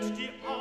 Ist die